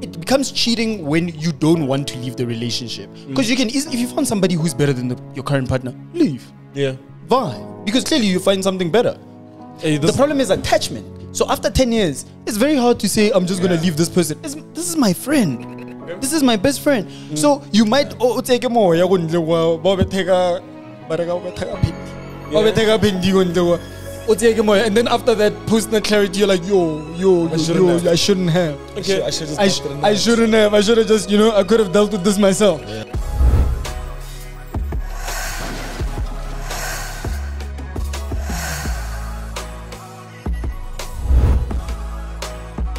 It becomes cheating when you don't want to leave the relationship. Because you can easily, if you find somebody who's better than your current partner, leave. Yeah. Why? Because clearly you find something better. Hey, the problem is attachment. So after 10 years, it's very hard to say, I'm just going to leave this person. This is my friend. Okay. This is my best friend. So you might take him away. And then after that personal clarity, you're like, yo, I shouldn't have. Okay, I should have. I should have just, you know, I could have dealt with this myself. Yeah.